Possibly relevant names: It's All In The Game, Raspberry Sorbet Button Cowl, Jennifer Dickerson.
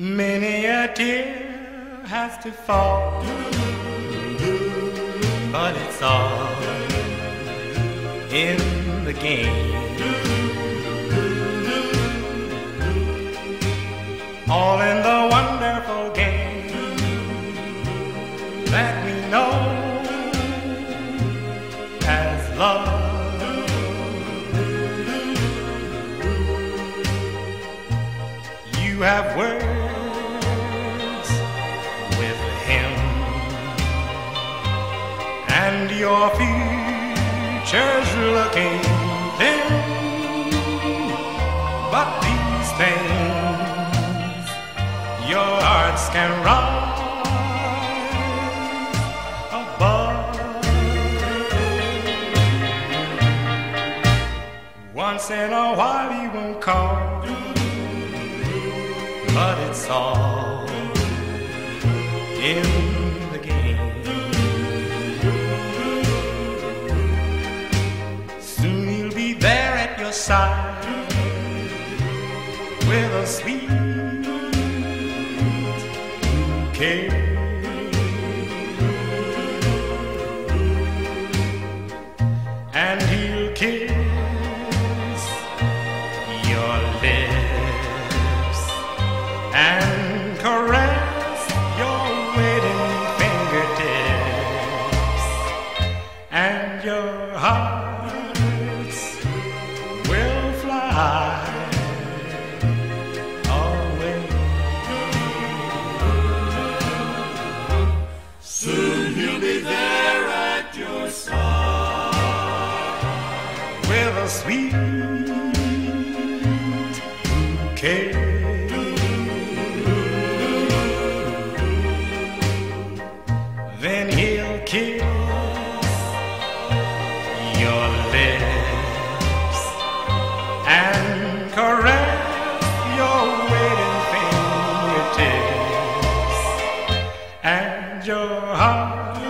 Many a tear has to fall, but it's all in the game. All in the wonderful game that we know as love. You have words with him, and your future's looking thin. But these things your hearts can rise above. Once in a while he won't call, but it's all in the game. Soon he'll be there at your side with a sweet bouquet. And he'll kiss your lips and caress your waiting fingertips, and your hearts will fly away. Soon he'll be there at your side with a sweet bouquet. Then he'll kiss your lips and caress your waiting fingertips, and your heart